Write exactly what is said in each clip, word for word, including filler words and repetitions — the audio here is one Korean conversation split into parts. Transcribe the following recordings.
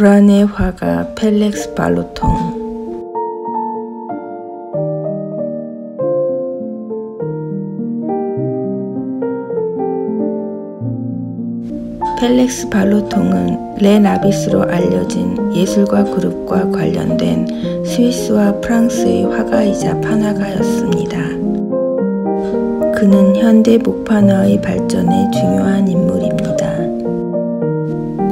불안의 화가 펠릭스 발로통. 펠릭스 발로통은 레 나비스로 알려진 예술가 그룹과 관련된 스위스와 프랑스의 화가이자 판화가였습니다. 그는 현대 목판화의 발전에 중요한 인물입니다.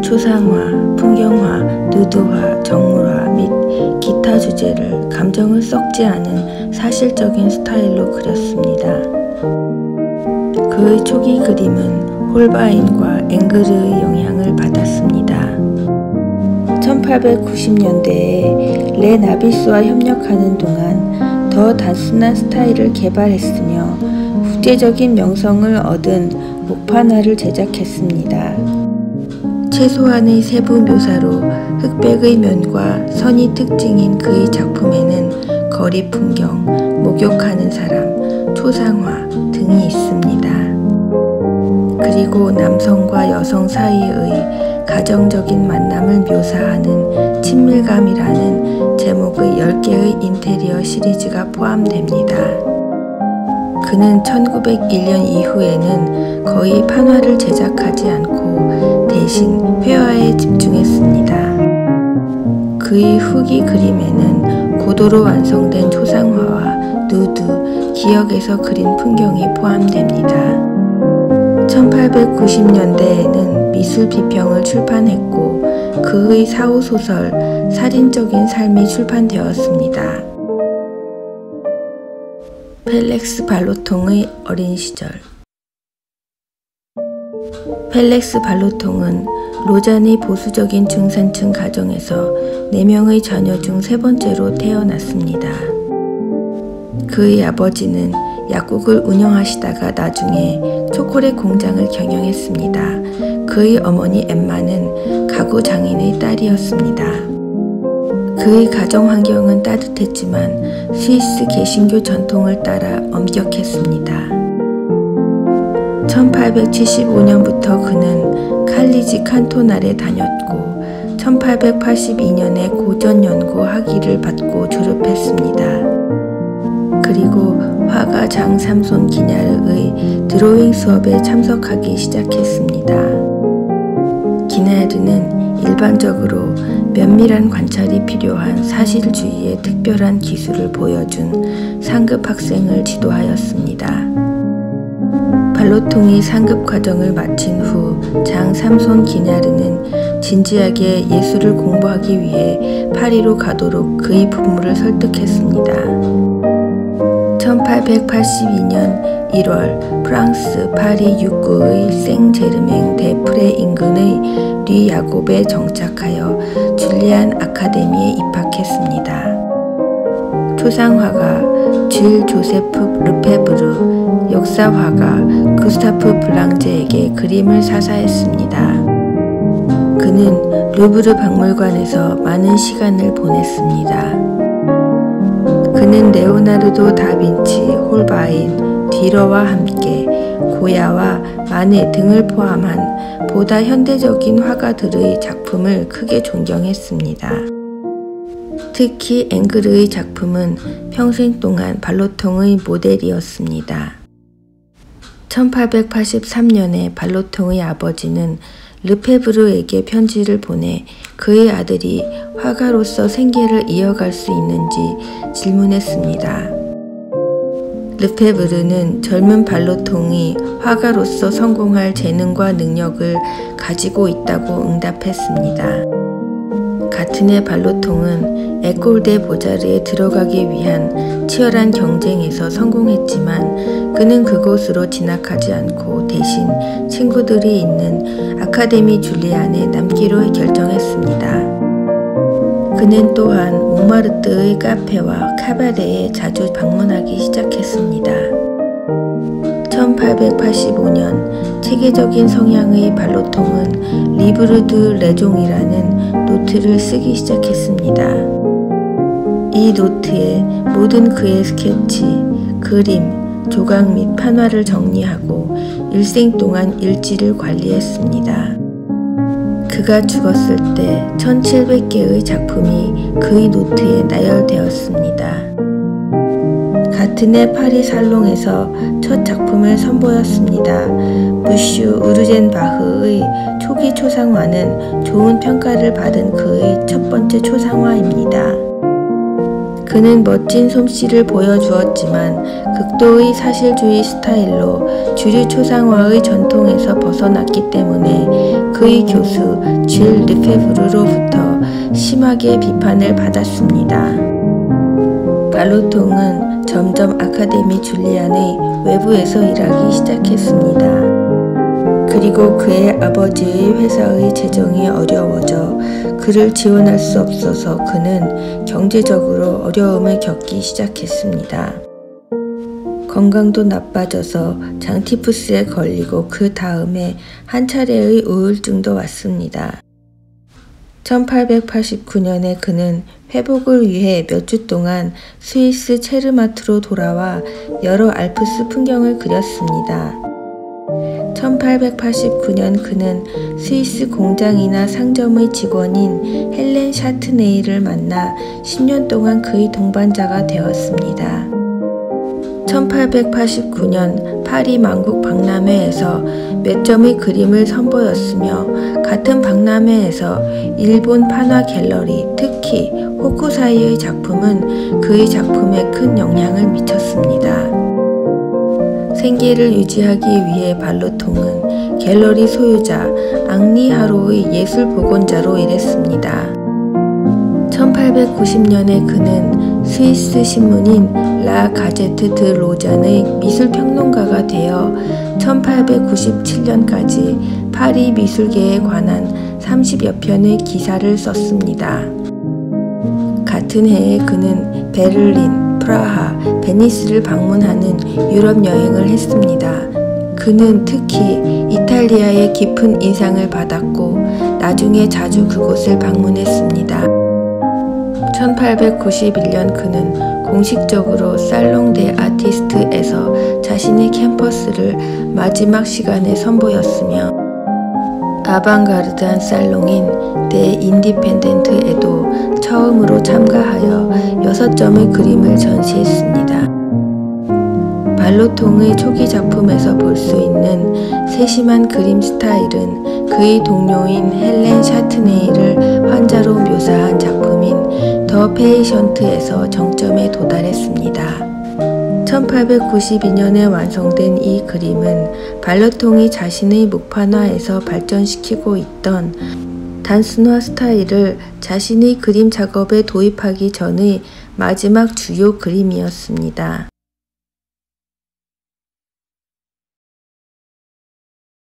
초상화, 풍경화, 누드화, 정물화 및 기타 주제를 감정을 섞지 않은 사실적인 스타일로 그렸습니다. 그의 초기 그림은 홀바인과 앵그르의 영향을 받았습니다. 천팔백구십 년대에 레 나비스와 협력하는 동안 더 단순한 스타일을 개발했으며 국제적인 명성을 얻은 목판화를 제작했습니다. 최소한의 세부 묘사로 흑백의 면과 선이 특징인 그의 작품에는 거리 풍경, 목욕하는 사람, 초상화 등이 있습니다. 그리고 남성과 여성 사이의 가정적인 만남을 묘사하는 친밀감이라는 제목의 열 개의 인테리어 시리즈가 포함됩니다. 그는 천구백일 년 이후에는 거의 판화를 제작하지 않고 대신 회화에 집중했습니다. 그의 후기 그림에는 고도로 완성된 초상화와 누드, 기억에서 그린 풍경이 포함됩니다. 천팔백구십 년대에는 미술 비평을 출판했고 그의 사후 소설 살인적인 삶이 출판되었습니다. 펠릭스 발로통의 어린 시절. 펠릭스 발로통은 로잔의 보수적인 중산층 가정에서 네 명의 자녀 중 세 번째로 태어났습니다. 그의 아버지는 약국을 운영하시다가 나중에 초콜릿 공장을 경영했습니다. 그의 어머니 엠마는 가구 장인의 딸이었습니다. 그의 가정 환경은 따뜻했지만 스위스 개신교 전통을 따라 엄격했습니다. 천팔백칠십오 년부터 그는 칼리지 칸토날에 다녔고 천팔백팔십이 년에 고전 연구 학위를 받고 졸업했습니다. 그리고 화가 장 삼손 기냐르의 드로잉 수업에 참석하기 시작했습니다. 기냐르는 일반적으로 면밀한 관찰이 필요한 사실주의의 특별한 기술을 보여준 상급 학생을 지도하였습니다. 발로통이 상급 과정을 마친 후 장 삼손 기냐르는 진지하게 예술을 공부하기 위해 파리로 가도록 그의 부모를 설득했습니다. 천팔백팔십이 년 일 월 프랑스 파리 육구의 생제르맹 데프레 인근의 리 야곱에 정착하여 줄리안 아카데미에 입학했습니다. 초상화가 줄 조세프 르페브르, 역사화가 구스타프 블랑제에게 그림을 사사했습니다. 그는 루브르 박물관에서 많은 시간을 보냈습니다. 그는 레오나르도 다빈치, 홀바인, 뒤러와 함께 고야와 마네 등을 포함한 보다 현대적인 화가들의 작품을 크게 존경했습니다. 특히 앵그르의 작품은 평생 동안 발로통의 모델이었습니다. 천팔백팔십삼 년에 발로통의 아버지는 르페브르에게 편지를 보내 그의 아들이 화가로서 생계를 이어갈 수 있는지 질문했습니다. 르페브르는 젊은 발로통이 화가로서 성공할 재능과 능력을 가지고 있다고 응답했습니다. 같은 해 발로통은 에콜 데 보자르에 들어가기 위한 치열한 경쟁에서 성공했지만 그는 그곳으로 진학하지 않고 대신 친구들이 있는 아카데미 줄리안에 남기로 결정했습니다. 그는 또한 몽마르트의 카페와 카바레에 자주 방문하기 시작했습니다. 천팔백팔십오 년 체계적인 성향의 발로통은 리브르드 레종이라는 노트를 쓰기 시작했습니다. 이 노트에 모든 그의 스케치, 그림, 조각 및 판화를 정리하고 일생 동안 일지를 관리했습니다. 그가 죽었을 때 천칠백 개의 작품이 그의 노트에 나열되었습니다. 같은 해 파리 살롱에서 첫 작품을 선보였습니다. 부슈 우르젠바흐의 초기 초상화는 좋은 평가를 받은 그의 첫 번째 초상화입니다. 그는 멋진 솜씨를 보여주었지만 극도의 사실주의 스타일로 주류 초상화의 전통에서 벗어났기 때문에 그의 교수 줄 르페브르로부터 심하게 비판을 받았습니다. 발로통은 점점 아카데미 줄리안의 외부에서 일하기 시작했습니다. 그리고 그의 아버지의 회사의 재정이 어려워져 그를 지원할 수 없어서 그는 경제적으로 어려움을 겪기 시작했습니다. 건강도 나빠져서 장티푸스에 걸리고 그 다음에 한 차례의 우울증도 왔습니다. 천팔백팔십구 년에 그는 회복을 위해 몇 주 동안 스위스 체르마트로 돌아와 여러 알프스 풍경을 그렸습니다. 천팔백팔십구 년 그는 스위스 공장이나 상점의 직원인 헬렌 샤트네이를 만나 십 년 동안 그의 동반자가 되었습니다. 천팔백팔십구 년 파리 만국 박람회에서 몇 점의 그림을 선보였으며 같은 박람회에서 일본 판화 갤러리, 특히 호쿠사이의 작품은 그의 작품에 큰 영향을 미쳤습니다. 생계를 유지하기 위해 발로통은 갤러리 소유자 앙리 하로의 예술 복원자로 일했습니다. 천팔백구십 년에 그는 스위스 신문인 라 가제트 드 로잔의 미술평론가가 되어 천팔백구십칠 년까지 파리 미술계에 관한 삼십여 편의 기사를 썼습니다. 같은 해에 그는 베를린, 프라하, 베니스를 방문하는 유럽 여행을 했습니다. 그는 특히 이탈리아의 깊은 인상을 받았고 나중에 자주 그곳을 방문했습니다. 천팔백구십일 년 그는 공식적으로 살롱 데 아티스트에서 자신의 캠퍼스를 마지막 시간에 선보였으며 아방가르드한 살롱인 데 인디펜덴트에도 처음으로 참가하여 여섯 점의 그림을 전시했습니다. 발로통의 초기 작품에서 볼 수 있는 세심한 그림 스타일은 그의 동료인 헬렌 샤트네이를 환자로 묘사한 작품인 더 페이션트에서 정점에 도달했습니다. 천팔백구십이 년에 완성된 이 그림은 발로통이 자신의 목판화에서 발전시키고 있던 단순화 스타일을 자신의 그림 작업에 도입하기 전의 마지막 주요 그림이었습니다.